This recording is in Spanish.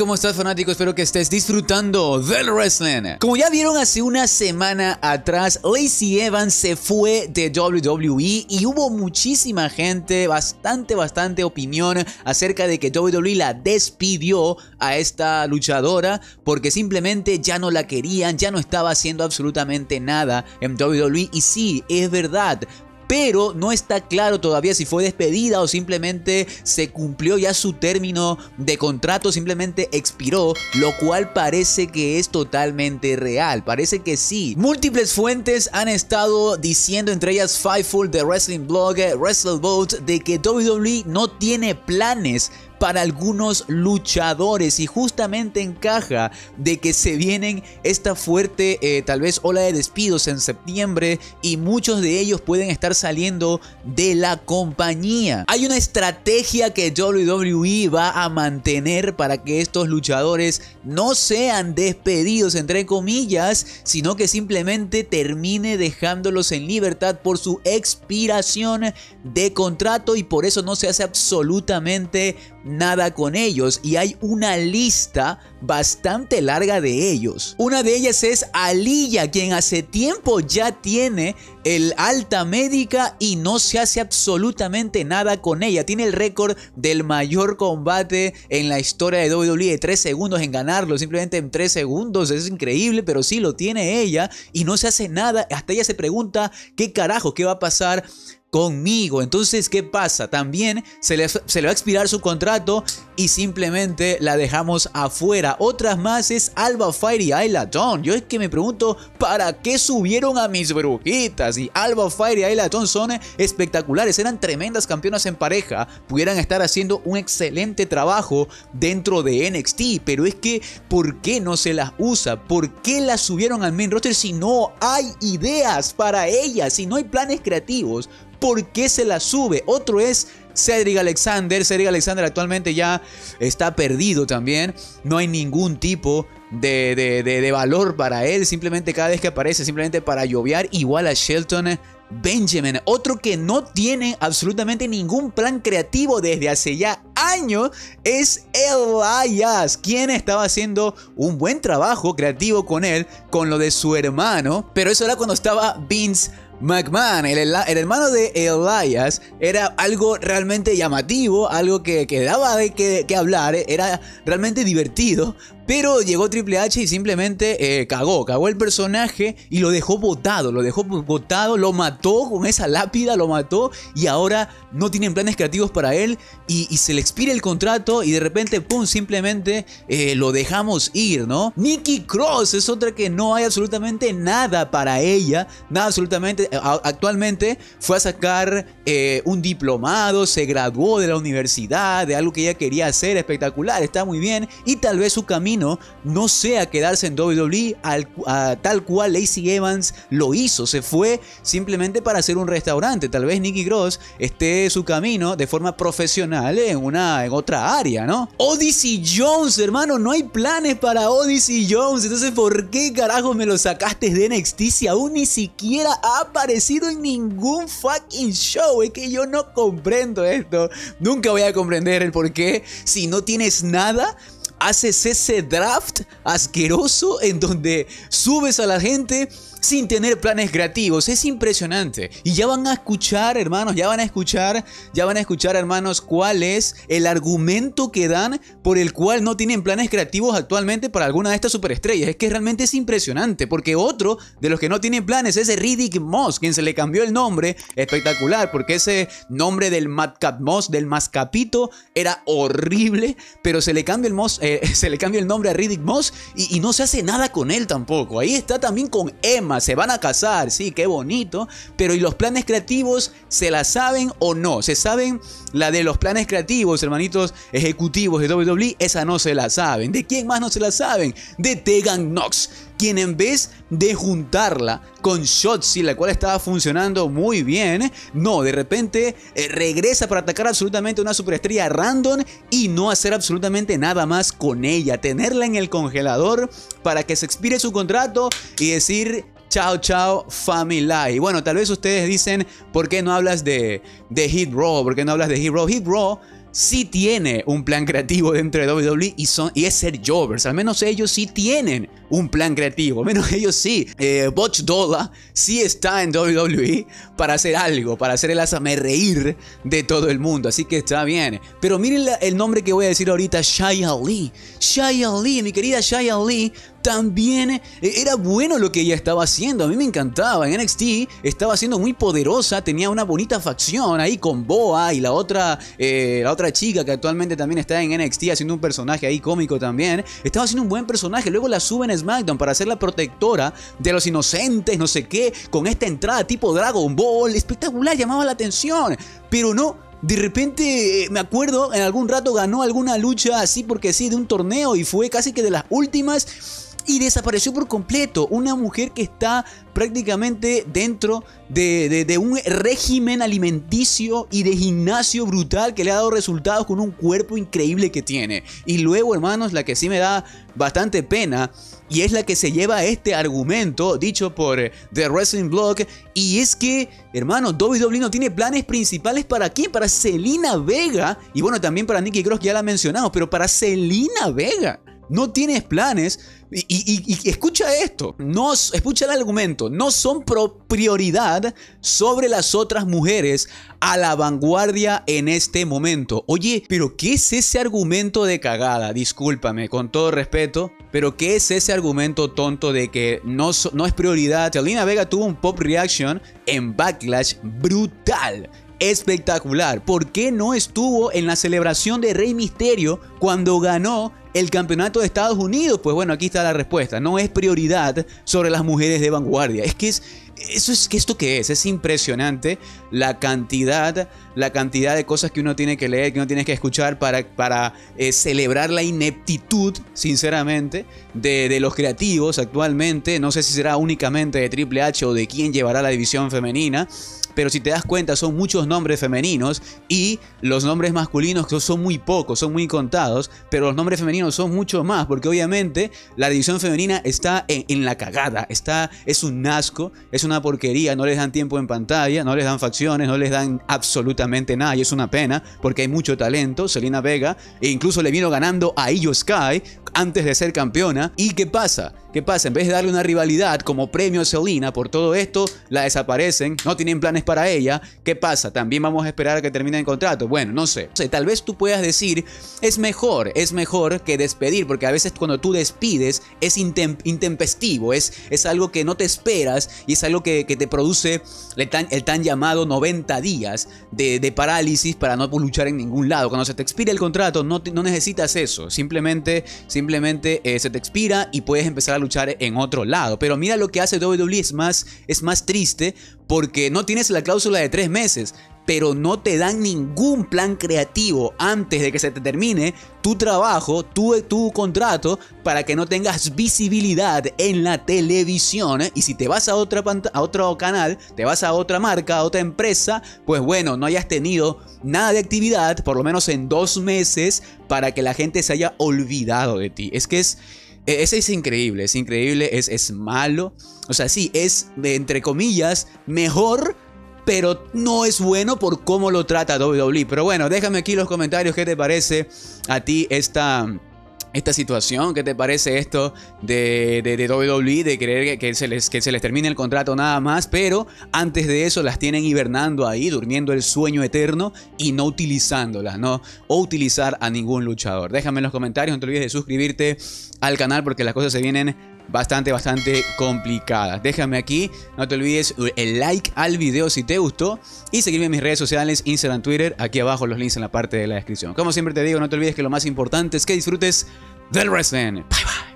¿cómo estás, fanático? Espero que estés disfrutando del wrestling. Como ya vieron hace una semana atrás, Lacey Evans se fue de WWE y hubo muchísima gente, bastante opinión acerca de que WWE la despidió a esta luchadora porque simplemente ya no la querían, ya no estaba haciendo absolutamente nada en WWE. Y sí, es verdad, pero no está claro todavía si fue despedida o simplemente se cumplió ya su término de contrato, simplemente expiró, lo cual parece que es totalmente real, parece que sí. Múltiples fuentes han estado diciendo, entre ellas Fightful, The Wrestling Blog, WrestleBoat, de que WWE no tiene planes para algunos luchadores, y justamente encaja de que se vienen esta fuerte tal vez ola de despidos en septiembre y muchos de ellos pueden estar saliendo de la compañía. Hay una estrategia que WWE va a mantener para que estos luchadores no sean despedidos entre comillas, sino que simplemente termine dejándolos en libertad por su expiración de contrato, y por eso no se hace absolutamente nada con ellos, y hay una lista bastante larga de ellos. Una de ellas es Aliyah, quien hace tiempo ya tiene el alta médica y no se hace absolutamente nada con ella. Tiene el récord del mayor combate en la historia de WWE de 3 segundos en ganarlo, simplemente en 3 segundos, es increíble, pero sí lo tiene ella y no se hace nada. Hasta ella se pregunta qué carajo, qué va a pasar conmigo. Entonces, ¿qué pasa? También se le va a expirar su contrato y simplemente la dejamos afuera. Otras más es Alba Fire y Ayla Dawn. Yo es que me pregunto, ¿para qué subieron a mis brujitas? Y Alba Fire y Ayla Dawn son espectaculares, eran tremendas campeonas en pareja, pudieran estar haciendo un excelente trabajo dentro de NXT, pero es que ¿por qué no se las usa? ¿Por qué las subieron al main roster si no hay ideas para ellas, si no hay planes creativos? ¿Por qué se la sube? Otro es Cedric Alexander. Cedric Alexander actualmente ya está perdido también. No hay ningún tipo de valor para él. Simplemente cada vez que aparece, simplemente para lloviar. Igual a Shelton Benjamin. Otro que no tiene absolutamente ningún plan creativo desde hace ya años es Elias, quien estaba haciendo un buen trabajo creativo con él, con lo de su hermano. Pero eso era cuando estaba Vince McMahon. El hermano de Elias era algo realmente llamativo, algo que daba de que hablar, era realmente divertido, pero llegó Triple H y simplemente cagó el personaje y lo dejó botado, lo mató con esa lápida, lo mató, y ahora no tienen planes creativos para él y se le expira el contrato y de repente pum, simplemente lo dejamos ir, ¿no? Nikki Cross es otra que no hay absolutamente nada para ella, nada absolutamente. Actualmente fue a sacar un diplomado, se graduó de la universidad, de algo que ella quería hacer, espectacular, está muy bien, y tal vez su camino no sea quedarse en WWE, tal cual Lacey Evans lo hizo, se fue simplemente para hacer un restaurante. Tal vez Nikki Cross esté su camino de forma profesional en otra área, ¿no? Odyssey Jones, hermano, no hay planes para Odyssey Jones, entonces ¿por qué carajo me lo sacaste de NXT si aún ni siquiera ha aparecido en ningún fucking show? Es que yo no comprendo esto, nunca voy a comprender el por qué, si no tienes nada, haces ese draft asqueroso en donde subes a la gente sin tener planes creativos. Es impresionante. Y ya van a escuchar, hermanos, ya van a escuchar, hermanos, cuál es el argumento que dan por el cual no tienen planes creativos actualmente para alguna de estas superestrellas. Es que realmente es impresionante, porque otro de los que no tienen planes es Riddick Moss, quien se le cambió el nombre, espectacular, porque ese nombre del Madcap Moss, del mascapito, era horrible, pero se le cambia el nombre a Riddick Moss y no se hace nada con él tampoco. Ahí está también con Emma. Se van a casar, sí, qué bonito, pero ¿y los planes creativos se la saben o no? ¿Se saben la de los planes creativos, hermanitos ejecutivos de WWE? Esa no se la saben. ¿De quién más no se la saben? De Tegan Nox, quien en vez de juntarla con Shotzi, la cual estaba funcionando muy bien, no, de repente regresa para atacar absolutamente a una superestrella random y no hacer absolutamente nada más con ella, tenerla en el congelador para que se expire su contrato y decir chao, chao, familia. Y bueno, tal vez ustedes dicen, ¿por qué no hablas de Hit Row? ¿Por qué no hablas de Hit Row? Hit Row sí tiene un plan creativo dentro de WWE y es ser jobbers. Al menos ellos sí tienen un plan creativo, al menos ellos sí. Botch Dola sí está en WWE para hacer algo, para hacer el hazme reír de todo el mundo, así que está bien. Pero miren el nombre que voy a decir ahorita, Xia Li. Xia Li, mi querida Xia Li, también era bueno lo que ella estaba haciendo. A mí me encantaba. En NXT estaba siendo muy poderosa, tenía una bonita facción ahí con Boa y la otra chica que actualmente también está en NXT haciendo un personaje ahí cómico también. Estaba haciendo un buen personaje, luego la suben a SmackDown para ser la protectora de los inocentes, no sé qué, con esta entrada tipo Dragon Ball, espectacular, llamaba la atención, pero no. De repente, me acuerdo, en algún rato ganó alguna lucha así porque sí, de un torneo, y fue casi que de las últimas y desapareció por completo. Una mujer que está prácticamente dentro de un régimen alimenticio y de gimnasio brutal que le ha dado resultados con un cuerpo increíble que tiene. Y luego, hermanos, la que sí me da bastante pena y es la que se lleva este argumento dicho por The Wrestling Blog, y es que, hermano, WWE no tiene planes principales. ¿Para quién? Para Zelina Vega, y bueno, también para Nikki Cross, que ya la mencionamos, pero para Zelina Vega no tienes planes. Y escucha esto, no, escucha el argumento, no son prioridad sobre las otras mujeres a la vanguardia en este momento. Oye, pero ¿qué es ese argumento de cagada? Discúlpame, con todo respeto, pero ¿qué es ese argumento tonto de que no es prioridad? Zelina Vega tuvo un pop reaction en Backlash brutal, espectacular. ¿Por qué no estuvo en la celebración de Rey Misterio cuando ganó el campeonato de Estados Unidos? Pues bueno, aquí está la respuesta. No es prioridad sobre las mujeres de vanguardia. Es que ¿esto qué es? Es impresionante la cantidad de cosas que uno tiene que leer, que uno tiene que escuchar para celebrar la ineptitud, sinceramente, de los creativos actualmente. No sé si será únicamente de Triple H o de quién llevará la división femenina, pero si te das cuenta son muchos nombres femeninos y los nombres masculinos son muy pocos, son muy contados, pero los nombres femeninos son mucho más, porque obviamente la división femenina está en la cagada, es un asco, es una porquería, no les dan tiempo en pantalla, no les dan facciones, no les dan absolutamente nada, y es una pena porque hay mucho talento. Zelina Vega e incluso le vino ganando a Iyo Sky antes de ser campeona, y ¿qué pasa? ¿Qué pasa? En vez de darle una rivalidad como premio a Zelina por todo esto, la desaparecen, no tienen planes para ella. ¿Qué pasa? También vamos a esperar a que termine el contrato. Bueno, no sé. Tal vez tú puedas decir, es mejor que despedir, porque a veces cuando tú despides es intempestivo, es algo que no te esperas y es algo que te produce el tan llamado 90 días de parálisis para no luchar en ningún lado. Cuando se te expira el contrato no necesitas eso, simplemente se te expira y puedes empezar a luchar en otro lado. Pero mira lo que hace WWE, es más triste porque no tienes la cláusula de 3 meses, pero no te dan ningún plan creativo antes de que se te termine tu trabajo, tu contrato, para que no tengas visibilidad en la televisión. Y si te vas a otro canal, te vas a otra marca, a otra empresa, pues bueno, no hayas tenido nada de actividad, por lo menos en 2 meses, para que la gente se haya olvidado de ti. Es que es increíble, es malo. O sea, sí, es, entre comillas, mejor, pero no es bueno por cómo lo trata WWE. Pero bueno, déjame aquí los comentarios. ¿Qué te parece a ti esta situación? ¿Qué te parece esto de WWE? De creer que se les termine el contrato nada más, pero antes de eso las tienen hibernando ahí, durmiendo el sueño eterno y no utilizándolas, ¿no? O utilizar a ningún luchador. Déjame en los comentarios, no te olvides de suscribirte al canal porque las cosas se vienen bastante complicadas. Déjame aquí, no te olvides el like al video si te gustó, y seguirme en mis redes sociales, Instagram, Twitter, aquí abajo los links en la parte de la descripción. Como siempre te digo, no te olvides que lo más importante es que disfrutes del wrestling. Bye bye.